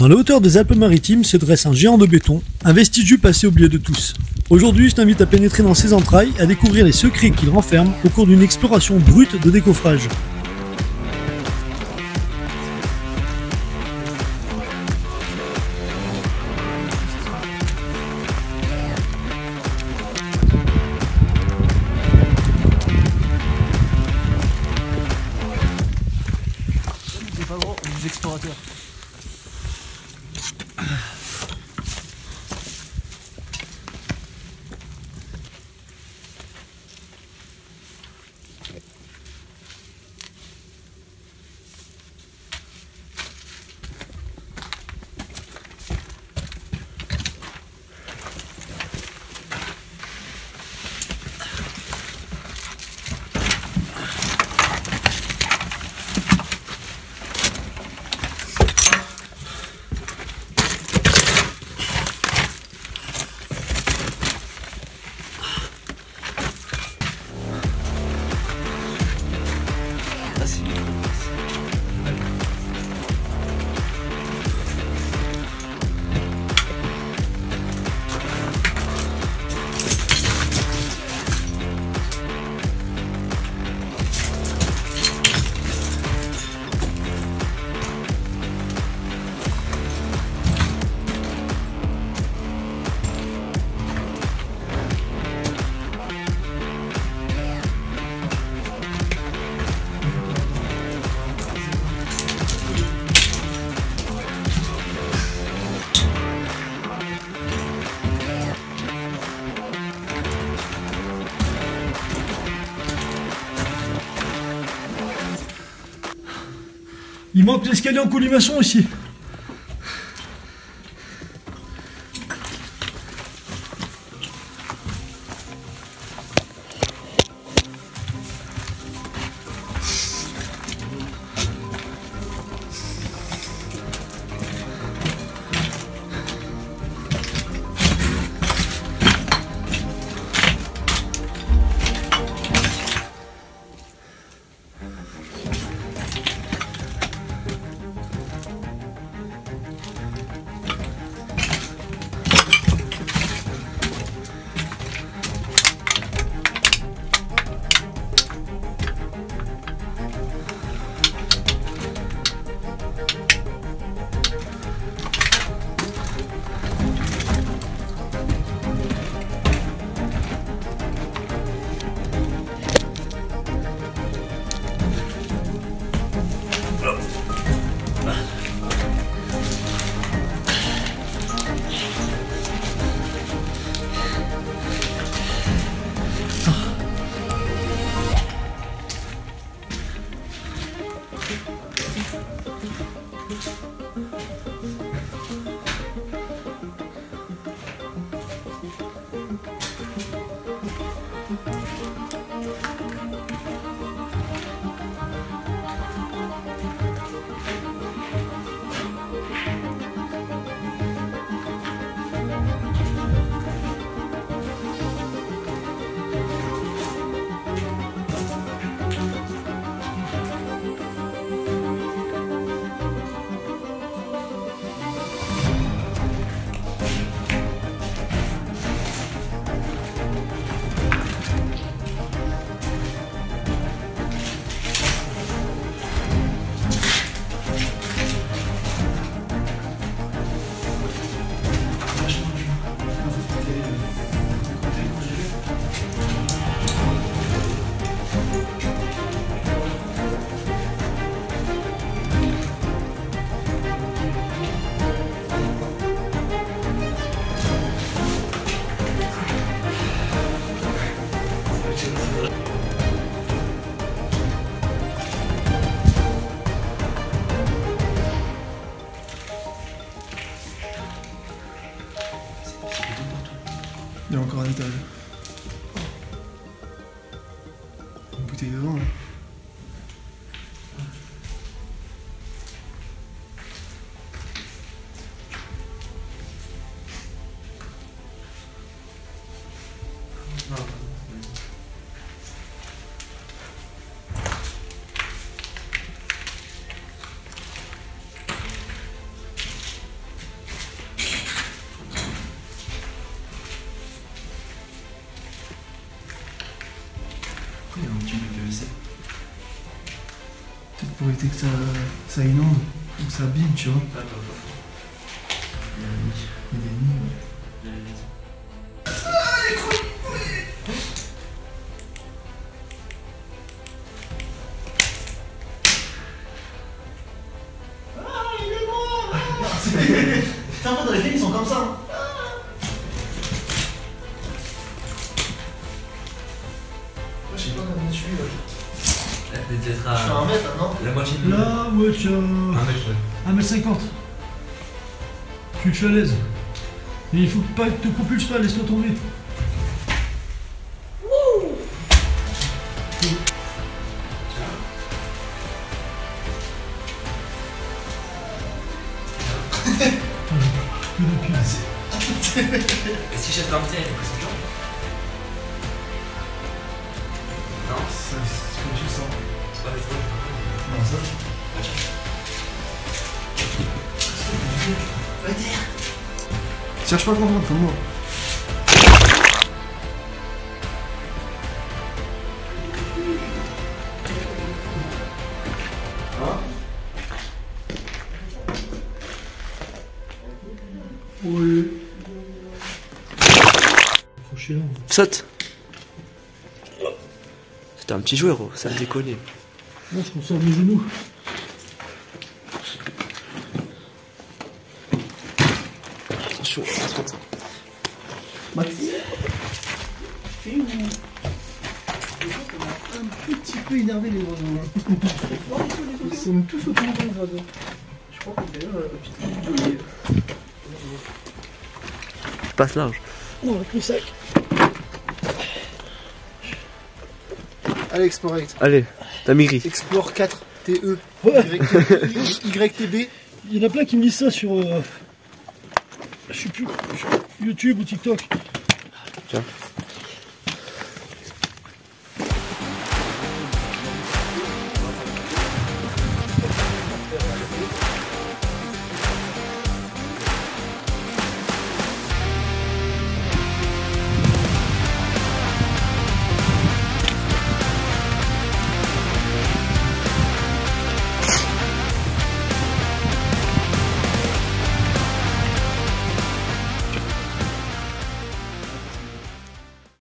Dans les hauteurs des Alpes-Maritimes se dresse un géant de béton, un vestige du passé oublié de tous. Aujourd'hui, je t'invite à pénétrer dans ses entrailles, à découvrir les secrets qu'il renferme au cours d'une exploration brute de décoffrage. Explorateurs. Il manque l'escalier en colimaçon aussi. Il y a encore un étage. Une bouteille de vin là. pour éviter que ça inonde ou que ça abîme, tu vois. Il y a des nids. Putain, dans les films ils sont comme ça. Hein. Moi je sais pas comment je suis là. T'es peut-être à... Je suis à 1 mètre maintenant. La moitié de... La moitié... 1 mètre ouais. 1m50. Tu es à l'aise. Mais il faut pas que tu te propulses pas, laisse-toi tomber. Wouh. Et si j'étais invité à l'école, c'est genre. Non, c'est ce que tu sens. C'est pas les trucs. Non, ça. Va dire. Cherche pas à comprendre comme moi. Oui. Saute. C'était un petit joueur, ça me déconnait. Non, je conserve mes genoux. Attention, saute. Max. C'est où ? On a un petit peu énervé les oiseaux. Ils sont tous autour de les oiseaux. Je crois qu'on est là, petite vidéo. Passe large. Oh, avec le sac. Allez, Xplor4te. Allez, t'as maigri. Xplor4te. Ouais. YTB. Il y en a plein qui me disent ça sur. Je sais plus. Sur YouTube ou TikTok. Tiens.